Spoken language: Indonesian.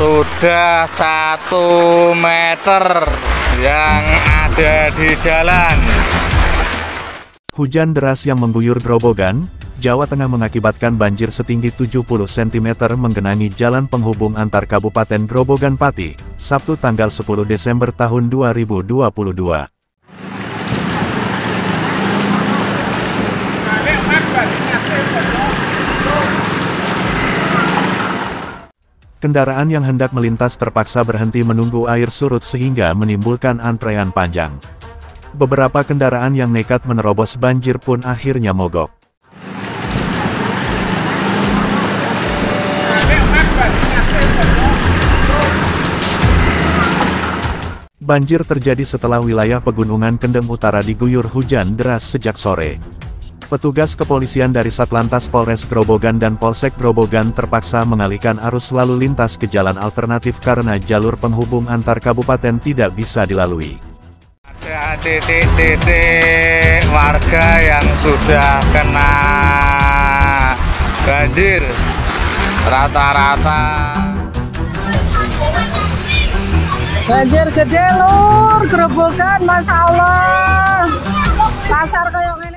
sudah 1 meter yang ada di jalan. Hujan deras yang mengguyur Grobogan, Jawa Tengah mengakibatkan banjir setinggi 70 cm menggenangi jalan penghubung antar Kabupaten Grobogan Pati, Sabtu tanggal 10 Desember tahun 2022. Kendaraan yang hendak melintas terpaksa berhenti menunggu air surut sehingga menimbulkan antrean panjang. Beberapa kendaraan yang nekat menerobos banjir pun akhirnya mogok. Banjir terjadi setelah wilayah Pegunungan Kendeng Utara diguyur hujan deras sejak sore. Petugas kepolisian dari Satlantas Polres Grobogan dan Polsek Grobogan terpaksa mengalihkan arus lalu lintas ke jalan alternatif karena jalur penghubung antar kabupaten tidak bisa dilalui. Ada titik-titik warga yang sudah kena banjir rata-rata. Banjir gede lur, Grobogan, Masya Allah. Pasar kayak